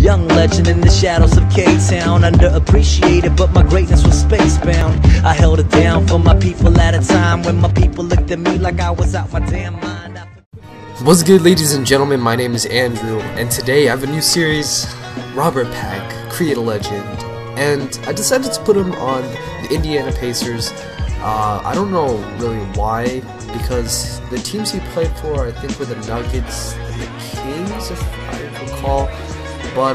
Young legend in the shadows of K-Town, underappreciated, but my greatness was space-bound. I held it down for my people at a time when my people looked at me like I was out my damn mind. What's good, ladies and gentlemen? My name is Andrew, and today I have a new series, Robert Pack, Create a Legend, and I decided to put him on the Indiana Pacers. I don't know really why, because the teams he played for, I think, were the Nuggets and the Kings, if I recall. But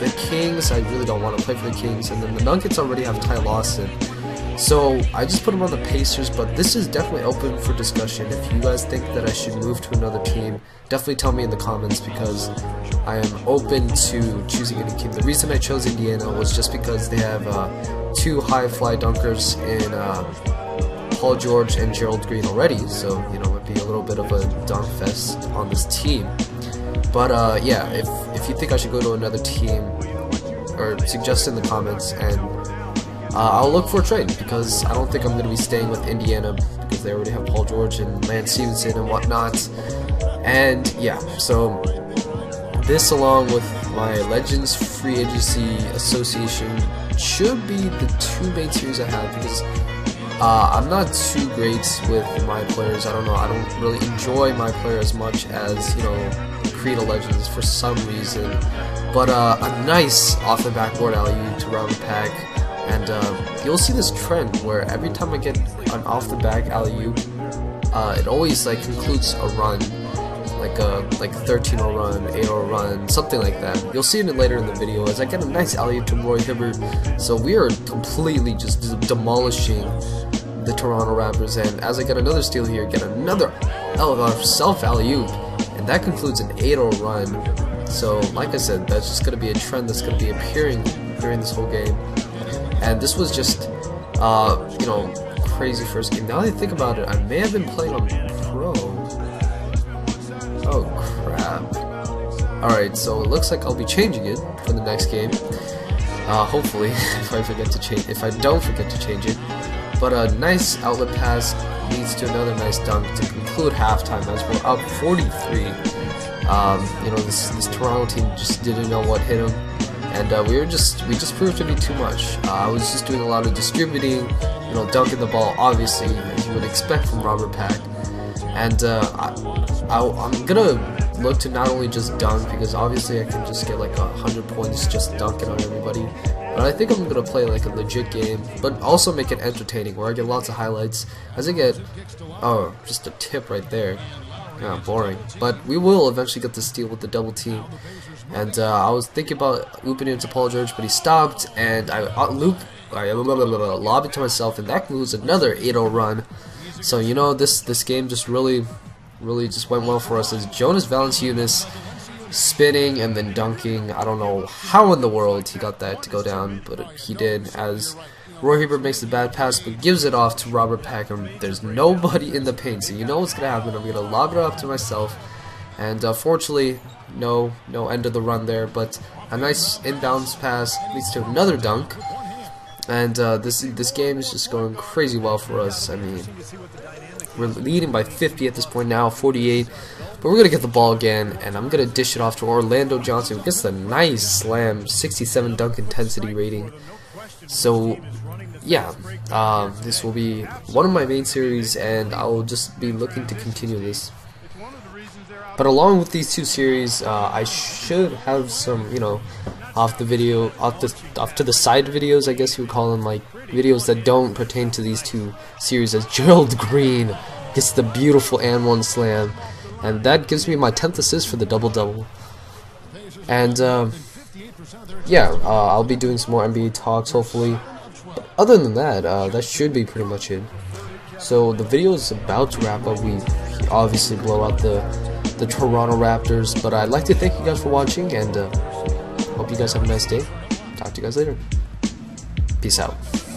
the Kings, I really don't want to play for the Kings, and then the Nuggets already have Ty Lawson. So I just put him on the Pacers, but this is definitely open for discussion. If you guys think that I should move to another team, definitely tell me in the comments, because I am open to choosing any team. The reason I chose Indiana was just because they have two high-fly dunkers in Paul George and Gerald Green already, so you know, it would be a little bit of a dunk fest on this team. But yeah, if you think I should go to another team, or suggest in the comments, and I'll look for a trade, because I don't think I'm going to be staying with Indiana, because they already have Paul George and Lance Stevenson and whatnot. And yeah, so this, along with my Legends Free Agency Association, should be the two main series I have, because I'm not too great with my players. I don't know, I don't really enjoy my player as much as, you know, Create a Legends for some reason. But a nice off the backboard alley-oop to Robert Pack. And you'll see this trend where every time I get an off-the-back alley-oop, it always like concludes a run, like a 13-0 run, 8-0 run, something like that. You'll see it later in the video as I get a nice alley-oop to Roy Hibbert. So we are completely just demolishing the Toronto Raptors. And as I get another steal here, get another self alley-oop, and that concludes an 8-0 run. So like I said, that's just going to be a trend that's going to be appearing during this whole game. And this was just, you know, crazy first game. Now that I think about it, I may have been playing on Pro. Oh, crap. Alright, so it looks like I'll be changing it for the next game. Hopefully, if I don't forget to change it. But a nice outlet pass leads to another nice dunk to conclude halftime as we're up 43. You know, this Toronto team just didn't know what hit them. And we just proved to be too much. I was just doing a lot of distributing, you know, dunking the ball, obviously, as you would expect from Robert Pack. And I'm gonna look to not only just dunk, because obviously I can just get like 100 points just dunking on everybody, but I think I'm gonna play like a legit game, but also make it entertaining, where I get lots of highlights. As I get, oh, just a tip right there. Yeah, boring. But we will eventually get the steal with the double team. And I was thinking about looping into Paul George, but he stopped, and I lobbed it to myself, and that concludes another 8-0 run. So you know, this game just really just went well for us, as Jonas Valanciunas spinning and then dunking. I don't know how in the world he got that to go down, but he did, as Roy Hibbert makes the bad pass but gives it off to Robert Pack. There's nobody in the paint, so you know what's going to happen. I'm going to lob it off to myself, and fortunately, no end of the run there, but a nice inbounds pass leads to another dunk. And this game is just going crazy well for us. I mean, we're leading by 50 at this point now, 48, but we're going to get the ball again, and I'm going to dish it off to Orlando Johnson, who gets the nice slam, 67 dunk intensity rating. So yeah, this will be one of my main series, and I will just be looking to continue this. But along with these two series, I should have some, you know, off to the side videos, I guess you would call them, like videos that don't pertain to these two series, as Gerald Green gets the beautiful and one slam, and that gives me my 10th assist for the double-double. And yeah, I'll be doing some more NBA talks, hopefully. But other than that, that should be pretty much it. So the video is about to wrap up. We obviously blow out the Toronto Raptors, but I'd like to thank you guys for watching, and hope you guys have a nice day. Talk to you guys later. Peace out.